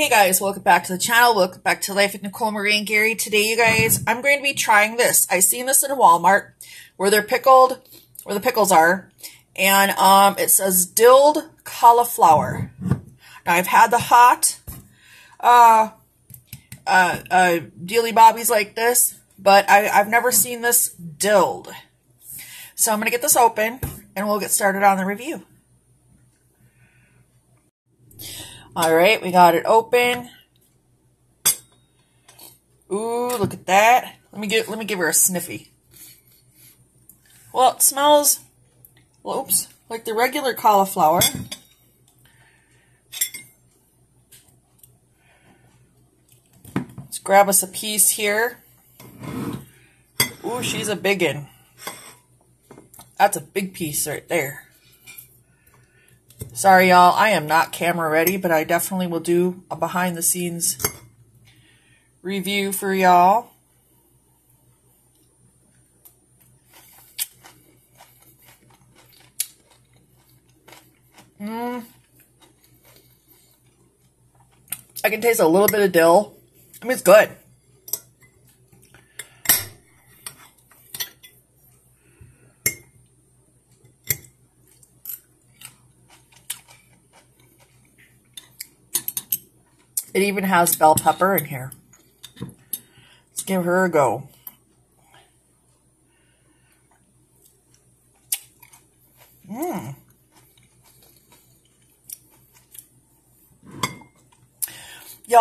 Hey guys, welcome back to the channel. Welcome back to Life with Nicole, Marie, and Gary. Today, you guys, I'm going to be trying this. I seen this in Walmart where they're pickled, where the pickles are, and it says dilled cauliflower. Now, I've had the hot dilly bobbies like this, but I've never seen this dilled. So I'm going to get this open, and we'll get started on the review. All right, we got it open. Ooh, look at that. Let me give her a sniffy. Well, it smells, oops, like the regular cauliflower. Let's grab us a piece here. Ooh, she's a biggin. That's a big piece right there. Sorry, y'all, I am not camera ready, but I definitely will do a behind-the-scenes review for y'all. I can taste a little bit of dill. I mean, it's good. It even has bell pepper in here. Let's give her a go. Y'all,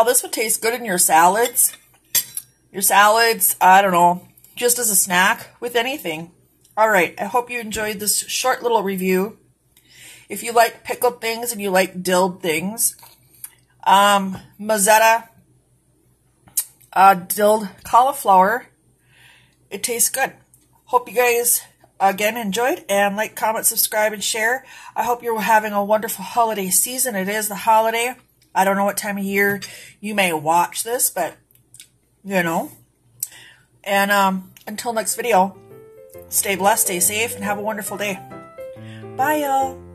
this would taste good in your salads. Your salads, I don't know, just as a snack with anything. All right, I hope you enjoyed this short little review. If you like pickled things and you like dilled things, Mezzetta dilled cauliflower. It tastes good. Hope you guys again enjoyed, and like, comment, subscribe, and share. I hope you're having a wonderful holiday season. It is the holiday. I don't know what time of year you may watch this, but you know. And until next video, stay blessed, stay safe, and have a wonderful day. Bye, y'all.